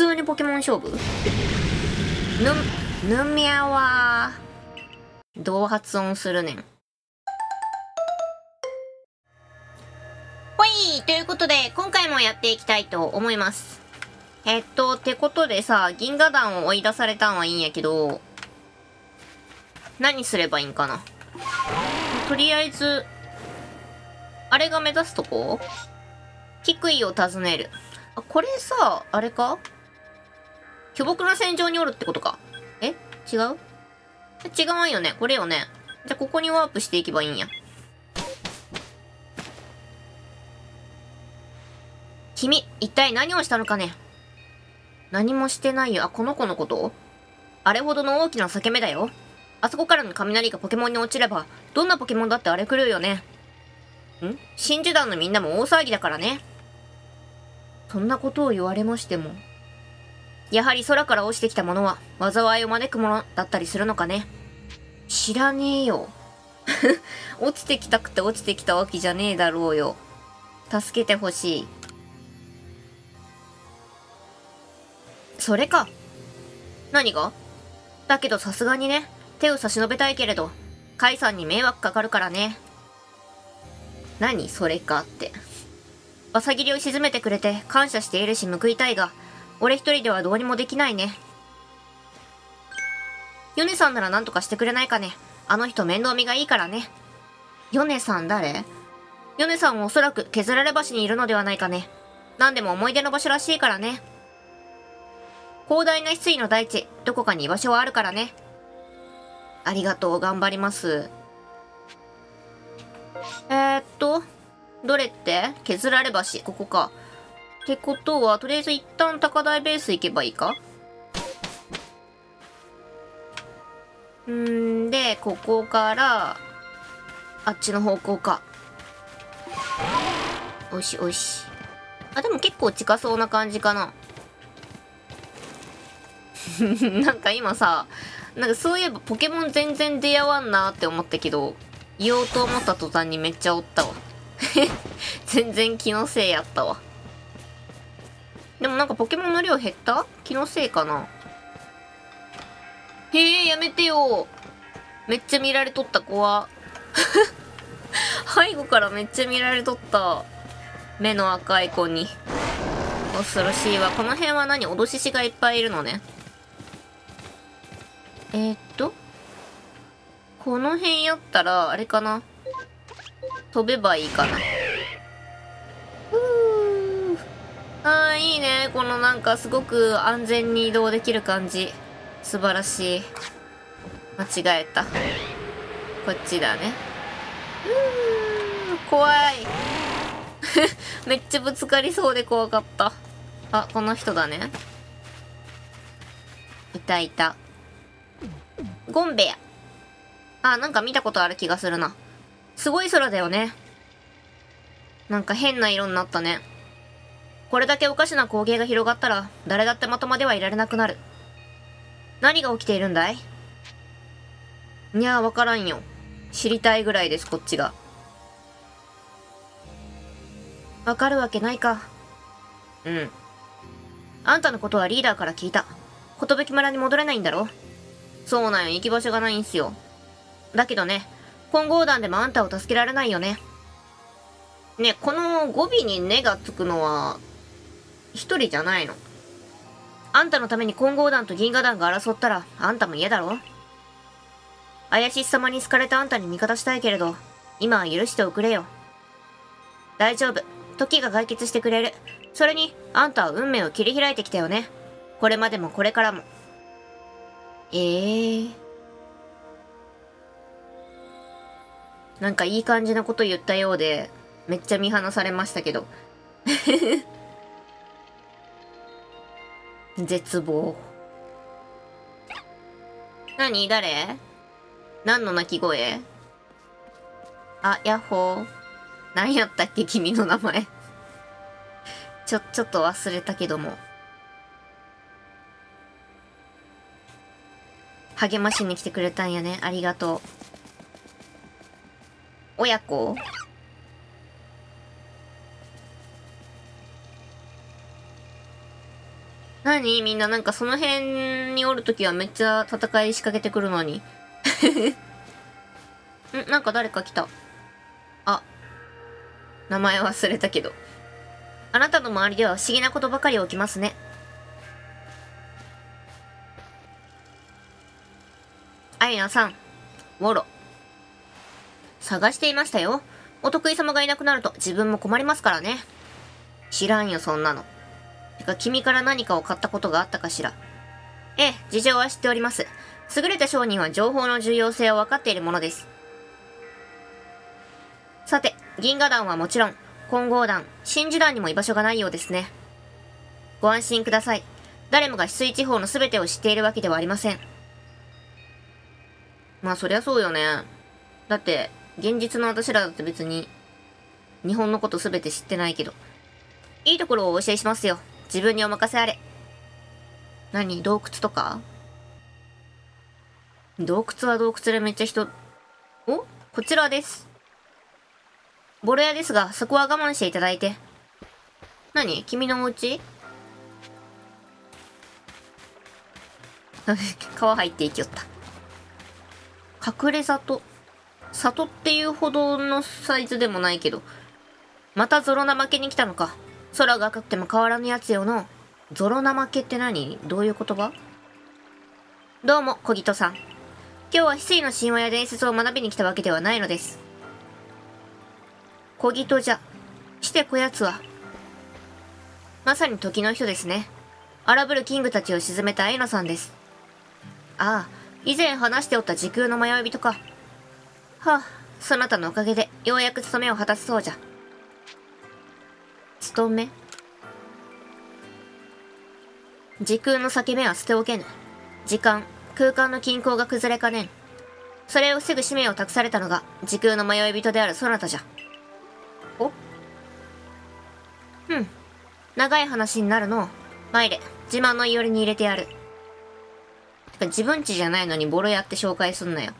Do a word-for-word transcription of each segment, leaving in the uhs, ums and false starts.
通にポケモン勝負？ぬ、ぬみやは、どう発音するねん。ほい！ということで、今回もやっていきたいと思います。えっと、てことでさ、銀河団を追い出されたんはいいんやけど、何すればいいんかな。とりあえず、あれが目指すとこ？キクイを訪ねる。あ、これさ、あれか？巨木の戦場におるってことか。え？違う？違うんよね。これよね。じゃあ、ここにワープしていけばいいんや。君、一体何をしたのかね？何もしてないよ。あ、この子のこと？あれほどの大きな裂け目だよ。あそこからの雷がポケモンに落ちれば、どんなポケモンだって荒れ狂うよね。ん？真珠団のみんなも大騒ぎだからね。そんなことを言われましても。やはり空から落ちてきたものは、災いを招くものだったりするのかね。知らねえよ。落ちてきたくて落ちてきたわけじゃねえだろうよ。助けてほしい。それか。何が？だけどさすがにね、手を差し伸べたいけれど、カイさんに迷惑かかるからね。何それかって。わさぎりを沈めてくれて感謝しているし報いたいが、俺一人ではどうにもできないね。ヨネさんなら何とかしてくれないかね。あの人面倒見がいいからね。ヨネさん誰？ヨネさんはおそらく削られ橋にいるのではないかね。何でも思い出の場所らしいからね。広大な翡翠の大地、どこかに居場所はあるからね。ありがとう、頑張ります。えーっと、どれって削られ橋、ここか。ってことは、とりあえず一旦高台ベース行けばいいか？んで、ここから、あっちの方向か。おしおし。あ、でも結構近そうな感じかな。なんか今さ、なんかそういえばポケモン全然出会わんなーって思ったけど、言おうと思った途端にめっちゃおったわ。全然気のせいやったわ。でもなんかポケモンの量減った？気のせいかな。へえ、やめてよ。めっちゃ見られとった、怖。背後からめっちゃ見られとった。目の赤い子に。恐ろしいわ。この辺は何？脅し師がいっぱいいるのね。えー、っと。この辺やったら、あれかな。飛べばいいかな。ふぅ。あー、いいね。このなんかすごく安全に移動できる感じ。素晴らしい。間違えた。こっちだね。うー、怖い。めっちゃぶつかりそうで怖かった。あ、この人だね。いたいた。ゴンベや。あ、なんか見たことある気がするな。すごい空だよね。なんか変な色になったね。これだけおかしな光景が広がったら、誰だってまともではいられなくなる。何が起きているんだい？いやー、わからんよ。知りたいぐらいです、こっちが。わかるわけないか。うん。あんたのことはリーダーから聞いた。寿村に戻れないんだろ？そうなんよ、行き場所がないんすよ。だけどね、混合団でもあんたを助けられないよね。ね、この語尾にねがつくのは、一人じゃないの。あんたのために混合団と銀河団が争ったら、あんたも嫌だろ？怪しさまに好かれたあんたに味方したいけれど、今は許しておくれよ。大丈夫。時が解決してくれる。それに、あんたは運命を切り開いてきたよね。これまでもこれからも。ええー。なんかいい感じのこと言ったようで、めっちゃ見放されましたけど。絶望。何？誰？何の鳴き声？あ、ヤッホー。何やったっけ君の名前。ちょ、ちょっと忘れたけども。励ましに来てくれたんやね。ありがとう。親子？何みんななんかその辺におるときはめっちゃ戦い仕掛けてくるのに。んなんか誰か来た。あ。名前忘れたけど。あなたの周りでは不思議なことばかり起きますね。アイナさん、ウォロ。探していましたよ。お得意様がいなくなると自分も困りますからね。知らんよ、そんなの。てか、君から何かを買ったことがあったかしら。ええ、事情は知っております。優れた商人は情報の重要性を分かっているものです。さて、銀河団はもちろん、金剛団、真珠団にも居場所がないようですね。ご安心ください。誰もが翡翠地方の全てを知っているわけではありません。まあ、そりゃそうよね。だって、現実の私らだって別に、日本のこと全て知ってないけど。いいところをお教えしますよ。自分にお任せあれ。何？洞窟とか？洞窟は洞窟でめっちゃ人、お？こちらです。ボロ屋ですが、そこは我慢していただいて。何？君のお家？川入っていきよった。隠れ里。里っていうほどのサイズでもないけど。またゾロ怠けに来たのか。空が赤くても変わらぬやつよの。ゾロ怠けって何？どういう言葉？どうも、小木戸さん。今日は翡翠の神話や伝説を学びに来たわけではないのです。小木戸じゃ。してこやつは。まさに時の人ですね。荒ぶるキングたちを沈めたアイナさんです。ああ、以前話しておった時空の迷い人か。はあ、そなたのおかげで、ようやく務めを果たすそうじゃ。務め？時空の裂け目は捨ておけぬ。時間、空間の均衡が崩れかねん。それを防ぐ使命を託されたのが、時空の迷い人であるそなたじゃ。お？うん。長い話になるのう。参れ、自慢のいおりに入れてやる。てか自分家じゃないのにボロ屋って紹介すんなよ。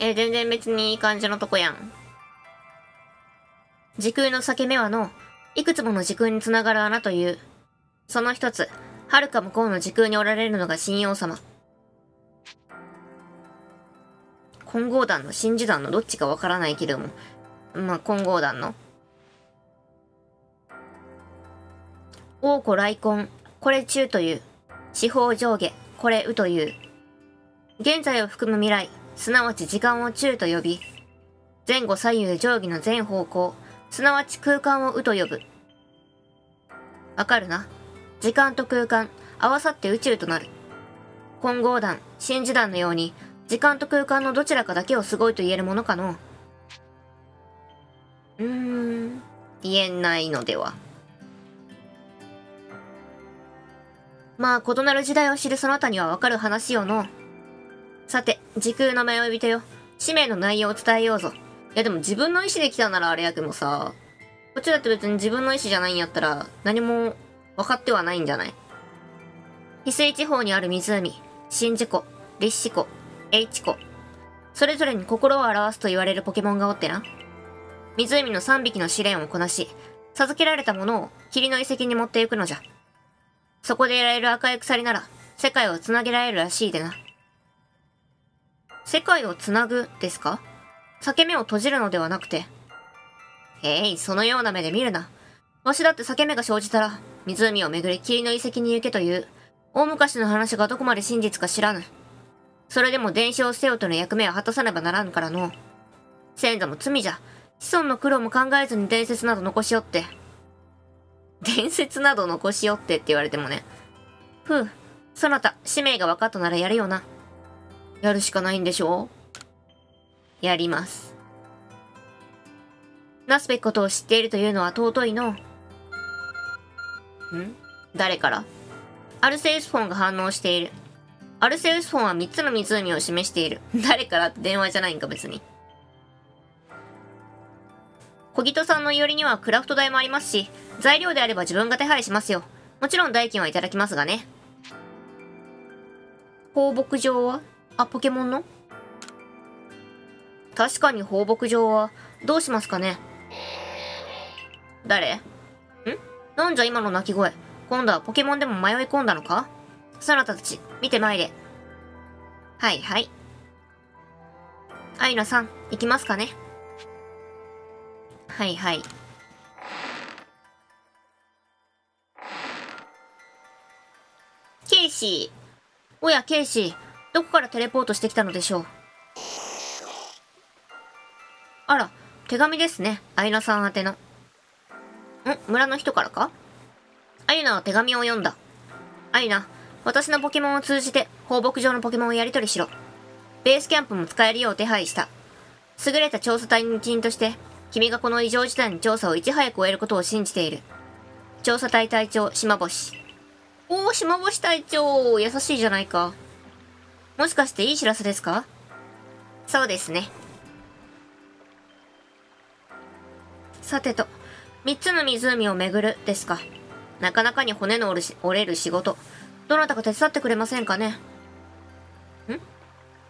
え、全然別にいい感じのとこやん。時空の裂け目はの、いくつもの時空につながる穴という。その一つ、遥か向こうの時空におられるのが神王様。金剛団の真珠団のどっちかわからないけれども。まあ、金剛団の。王子来根、これ中という。四方上下、これ右という。現在を含む未来。すなわち時間を中と呼び、前後左右上下の全方向、すなわち空間を右と呼ぶ。わかるな。時間と空間、合わさって宇宙となる。金剛団、真珠団のように、時間と空間のどちらかだけをすごいと言えるものかの。うーん、言えないのでは。まあ、異なる時代を知るそなたにはわかる話よの。さて、時空の迷い人よ。使命の内容を伝えようぞ。いやでも自分の意思で来たならあれやけどさ。こっちだって別に自分の意思じゃないんやったら何も分かってはないんじゃない？翡翠地方にある湖、真珠湖、立志湖、H湖。それぞれに心を表すと言われるポケモンがおってな。湖のさんびきの試練をこなし、授けられたものを霧の遺跡に持っていくのじゃ。そこで得られる赤い鎖なら世界をつなげられるらしいでな。世界をつなぐですか？裂け目を閉じるのではなくて。えい、そのような目で見るな。わしだって裂け目が生じたら、湖を巡り霧の遺跡に行けという、大昔の話がどこまで真実か知らぬ。それでも伝承せよとの役目は果たさねばならぬからの。先祖も罪じゃ。子孫の苦労も考えずに伝説など残しよって。伝説など残しよってって言われてもね。ふう、そなた、使命が分かったならやるよな。やるしかないんでしょう？やります。なすべきことを知っているというのは尊いの。ん？誰から？アルセウスフォンが反応している。アルセウスフォンはみっつの湖を示している。誰からって電話じゃないんか別に。小木戸さんのいおりにはクラフト代もありますし、材料であれば自分が手配しますよ。もちろん代金はいただきますがね。放牧場は？あ、ポケモンの？確かに放牧場は、どうしますかね？誰？ん？なんじゃ今の鳴き声。今度はポケモンでも迷い込んだのか？そなたたち、見てないで。はいはい。アイナさん、行きますかね。はいはい。ケイシー。おやケイシー、どこからテレポートしてきたのでしょう。あら、手紙ですね。アイナさん宛ての。ん？村の人からか？アイナは手紙を読んだ。アイナ、私のポケモンを通じて放牧場のポケモンをやり取りしろ。ベースキャンプも使えるよう手配した。優れた調査隊人として、君がこの異常事態の調査をいち早く終えることを信じている。調査隊隊長、島星。おー、島星隊長、優しいじゃないか。もしかしていい知らせですか？そうですね。さてと、みっつの湖を巡るですか。なかなかに骨の折るし、折れる仕事。どなたか手伝ってくれませんかね。ん？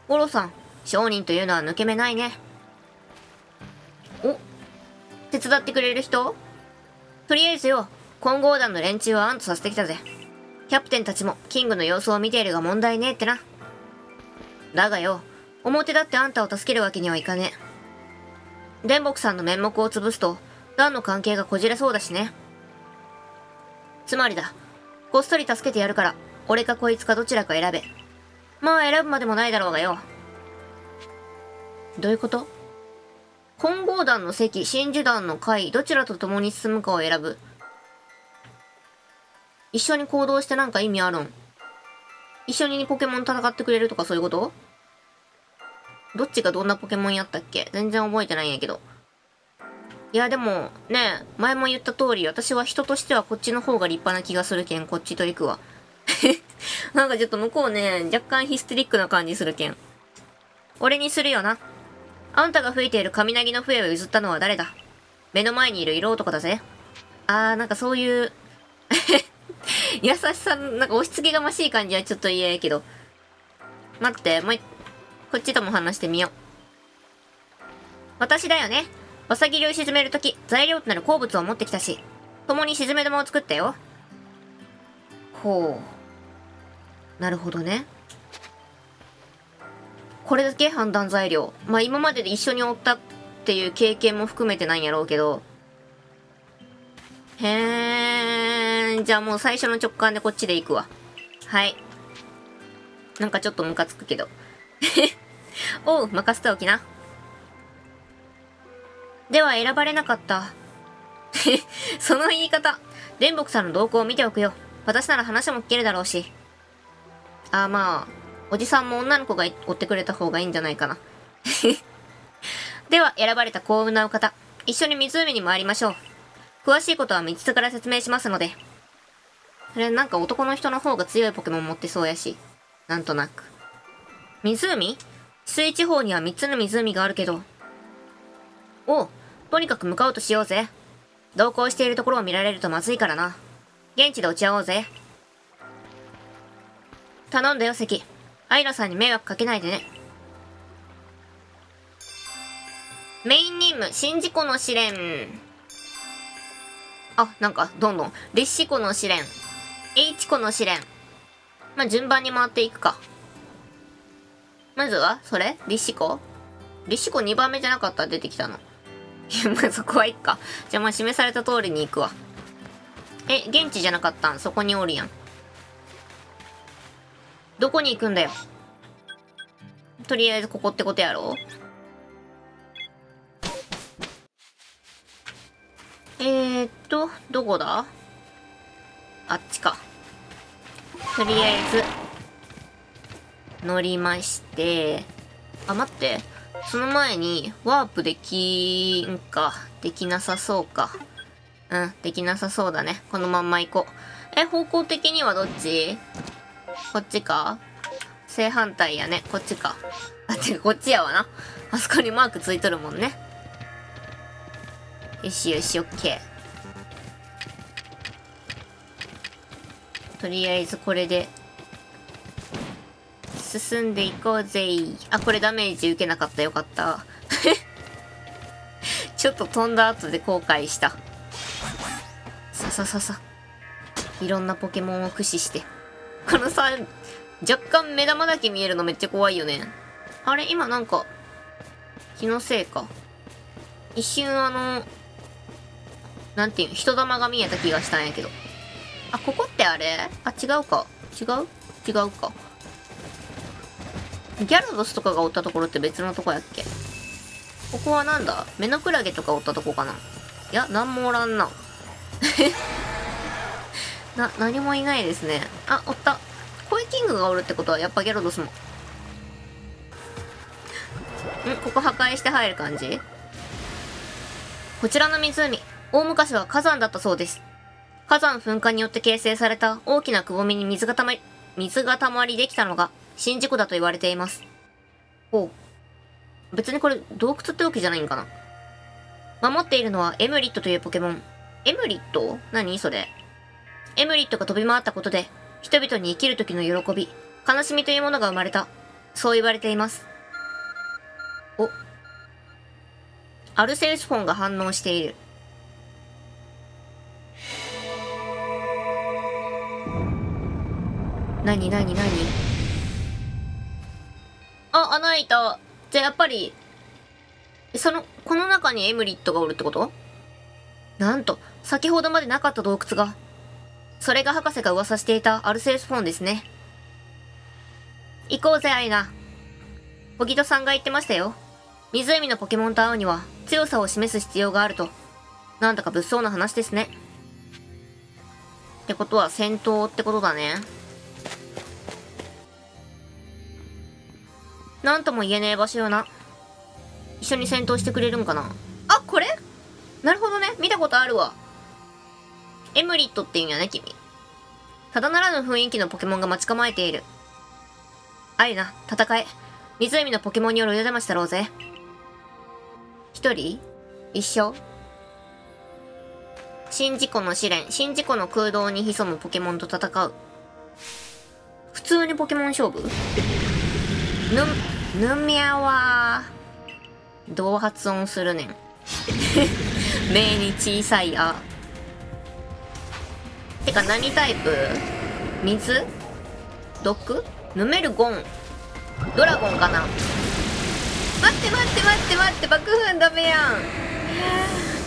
ゴロさん、商人というのは抜け目ないね。お、手伝ってくれる人？とりあえずよ、混合団の連中は安堵させてきたぜ。キャプテンたちもキングの様子を見ているが問題ねえってな。だがよ、表だってあんたを助けるわけにはいかねえ。電木さんの面目を潰すと、団の関係がこじれそうだしね。つまりだ、こっそり助けてやるから、俺かこいつかどちらか選べ。まあ選ぶまでもないだろうがよ。どういうこと？混合団の席、真珠団の会、どちらと共に進むかを選ぶ。一緒に行動してなんか意味あるん？一緒にポケモン戦ってくれるとかそういうこと？どっちがどんなポケモンやったっけ？全然覚えてないんやけど。いやでもね、前も言った通り、私は人としてはこっちの方が立派な気がするけん、こっちと行くわ。なんかちょっと向こうね、若干ヒステリックな感じするけん。俺にするよな。あんたが吹いている雷の笛を譲ったのは誰だ？目の前にいる色男だぜ。あー、なんかそういう、優しさ、なんか押し付けがましい感じはちょっと嫌やけど。待って、もう、こっちとも話してみよう。私だよね。ワサギ流を沈めるとき、材料となる鉱物を持ってきたし、共に沈め玉を作ったよ。ほう。なるほどね。これだけ判断材料。まあ今までで一緒におったっていう経験も含めてなんやろうけど。へー。じゃあもう最初の直感でこっちで行くわ。はい。なんかちょっとムカつくけど。おう、任せておきな。では選ばれなかった。その言い方。電木さんの動向を見ておくよ。私なら話も聞けるだろうし。ああまあ、おじさんも女の子が追ってくれた方がいいんじゃないかな。では、選ばれた幸運なお方。一緒に湖に回りましょう。詳しいことは道すから説明しますので。それなんか男の人の方が強いポケモン持ってそうやし。なんとなく。湖？水地方にはみっつの湖があるけど。おう、とにかく向かおうとしようぜ。同行しているところを見られるとまずいからな。現地で落ち合おうぜ。頼んだよ、関。アイナさんに迷惑かけないでね。メイン任務、宍道湖の試練。あ、なんか、どんどん。立志湖の試練。H湖の試練。まあ、順番に回っていくか。まずは、それ立志湖立志湖にばんめじゃなかったら出てきたの。いや、まあ、そこはいっか。じゃあ、まあ、示された通りに行くわ。え、現地じゃなかったん？そこにおるやん。どこに行くんだよ。とりあえずここってことやろ。えーっと、どこだ？あっちか。とりあえず、乗りまして。あ、待って。その前に、ワープできんか。できなさそうか。うん、できなさそうだね。このまんま行こう。え、方向的にはどっち？こっちか？正反対やね。こっちか。あ、てかこっちやわな。あそこにマークついとるもんね。よしよし、オッケー。とりあえずこれで、進んでいこうぜ。あ、これダメージ受けなかった。よかった。ちょっと飛んだ後で後悔した。さささ。いろんなポケモンを駆使して。このさ、若干目玉だけ見えるのめっちゃ怖いよね。あれ今なんか、気のせいか。一瞬あの、なんていうの、人玉が見えた気がしたんやけど。あ、ここってあれ？あ、違うか。違う？違うか。ギャラドスとかがおったところって別のとこやっけ？ここはなんだ？メノクラゲとかおったとこかな？いや、なんもおらんな。な、何もいないですね。あ、おった。コイキングがおるってことはやっぱギャラドスも。ん？ここ破壊して入る感じ？こちらの湖、大昔は火山だったそうです。火山噴火によって形成された大きなくぼみに水がたまり、水がたまりできたのが宍道湖だと言われています。おう。別にこれ洞窟ってわけじゃないんかな。守っているのはエムリットというポケモン。エムリット？何それ。エムリットが飛び回ったことで、人々に生きる時の喜び、悲しみというものが生まれた。そう言われています。お。アルセウスフォンが反応している。なになになに？あ、穴開いた。じゃあやっぱり、その、この中にエムリットがおるってこと？なんと、先ほどまでなかった洞窟が。それが博士が噂していたアルセウスフォンですね。行こうぜ、アイナ。ポギトさんが言ってましたよ。湖のポケモンと会うには強さを示す必要があると。なんだか物騒な話ですね。ってことは戦闘ってことだね。なんとも言えねえ場所よな。一緒に戦闘してくれるんかな。あ、これ？なるほどね。見たことあるわ。エムリットって言うんやね、君。ただならぬ雰囲気のポケモンが待ち構えている。アイナ、戦え。湖のポケモンによるお出ましだろうぜ。一人？一緒？宍道湖の試練、宍道湖の空洞に潜むポケモンと戦う。普通にポケモン勝負？ぬ、ぬみゃわー。どう発音するねん。目に小さいあ。てか何タイプ？水？毒？ぬめるゴン。ドラゴンかな。待って待って待って待って、爆風ダメや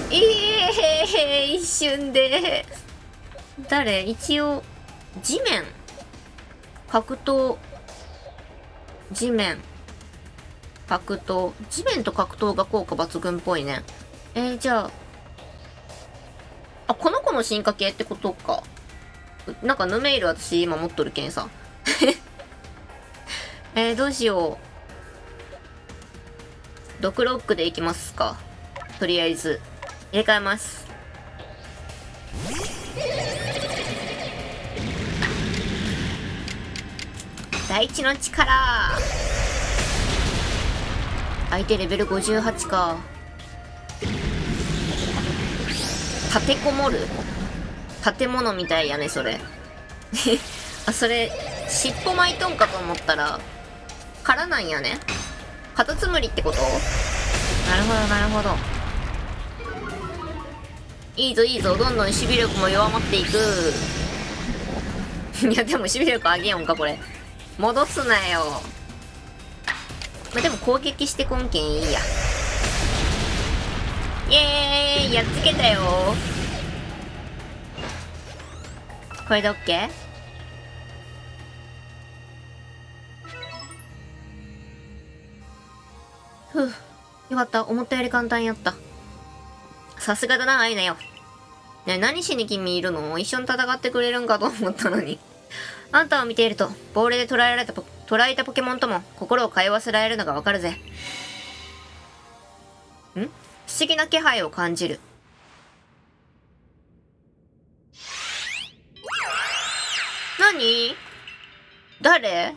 ん。いえ、一瞬で。誰？一応、地面。格闘。地面。格闘。地面と格闘が効果抜群っぽいね。えー、じゃあ。あ、この子の進化系ってことか。なんかヌメイル私今持っとるけんさ。えー、どうしよう。ドクロックでいきますか。とりあえず。入れ替えます。大地の力。相手レベルごじゅうはちか。立てこもる？建物みたいやね、それ。あ、それ、尻尾巻いとんかと思ったら、殻なんやね。カタツムリってこと？なるほど、なるほど。いいぞ、いいぞ。どんどん守備力も弱まっていく。いや、でも守備力上げよんか、これ。戻すなよ。まあ、でも攻撃してこんけんいいや。イエーイ、やっつけたよ。これで OK？ ふう、よかった。思ったより簡単やった。さすがだな、アイナよ。ね、何しに君いるの？一緒に戦ってくれるんかと思ったのに。あんたを見ていると、ボールで捕らえられたポ、捕らえたポケモンとも心を通わせられるのがわかるぜ。ん？不思議な気配を感じる。何？誰？